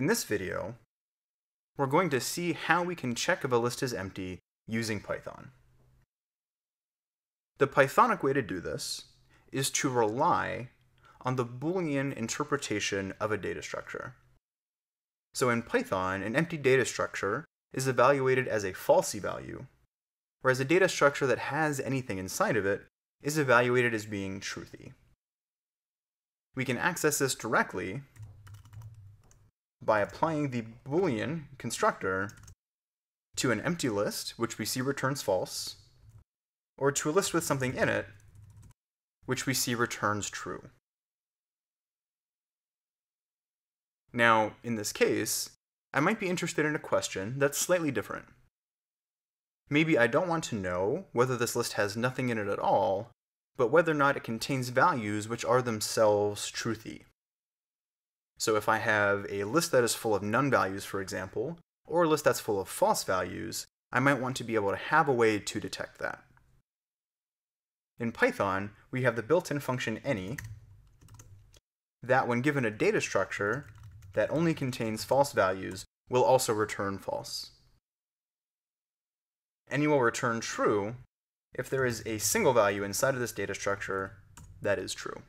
In this video, we're going to see how we can check if a list is empty using Python. The Pythonic way to do this is to rely on the Boolean interpretation of a data structure. So in Python, an empty data structure is evaluated as a falsy value, whereas a data structure that has anything inside of it is evaluated as being truthy. We can access this directly by applying the Boolean constructor to an empty list, which we see returns false, or to a list with something in it, which we see returns true. Now, in this case, I might be interested in a question that's slightly different. Maybe I don't want to know whether this list has nothing in it at all, but whether or not it contains values which are themselves truthy. So if I have a list that is full of none values, for example, or a list that's full of false values, I might want to be able to have a way to detect that. In Python, we have the built-in function any that, when given a data structure that only contains false values, will also return false. Any will return true if there is a single value inside of this data structure that is true.